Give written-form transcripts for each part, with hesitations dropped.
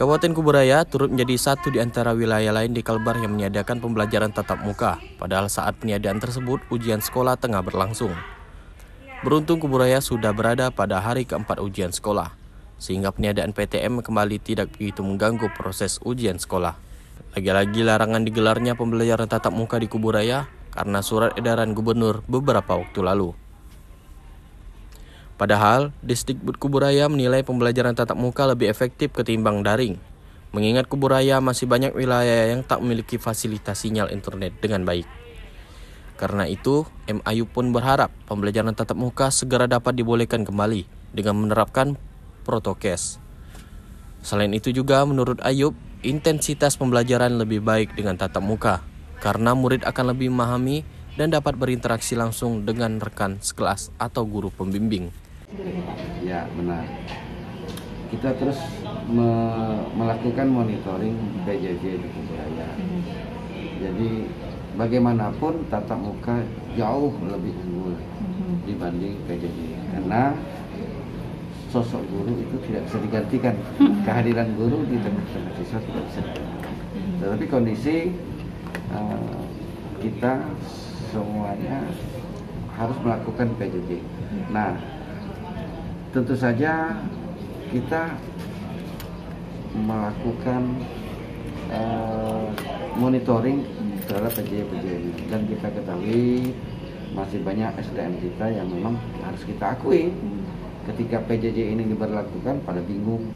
Kabupaten Kubu Raya turut menjadi satu di antara wilayah lain di Kalbar yang meniadakan pembelajaran tatap muka, padahal saat peniadaan tersebut ujian sekolah tengah berlangsung. Beruntung Kubu Raya sudah berada pada hari keempat ujian sekolah, sehingga peniadaan PTM kembali tidak begitu mengganggu proses ujian sekolah. Lagi-lagi larangan digelarnya pembelajaran tatap muka di Kubu Raya karena surat edaran gubernur beberapa waktu lalu. Padahal, Disdikbud Kubu Raya menilai pembelajaran tatap muka lebih efektif ketimbang daring, mengingat Kubu Raya masih banyak wilayah yang tak memiliki fasilitas sinyal internet dengan baik. Karena itu, M. Ayub pun berharap pembelajaran tatap muka segera dapat dibolehkan kembali dengan menerapkan protokes. Selain itu juga, menurut Ayub, intensitas pembelajaran lebih baik dengan tatap muka, karena murid akan lebih memahami dan dapat berinteraksi langsung dengan rekan sekelas atau guru pembimbing. Ya, benar. Kita terus melakukan monitoring PJJ di Kubu Raya. Jadi bagaimanapun tatap muka jauh lebih unggul dibanding PJJ. Karena sosok guru itu tidak bisa digantikan. Kehadiran guru di tengah-tengah siswa tidak bisa digantikan. Tetapi kondisi kita semuanya harus melakukan PJJ. Nah, tentu saja kita melakukan monitoring terhadap PJJ. Dan kita ketahui masih banyak SDM kita yang memang harus kita akui ketika PJJ ini diberlakukan pada bingung.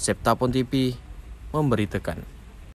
Septa Pontipi memberitakan.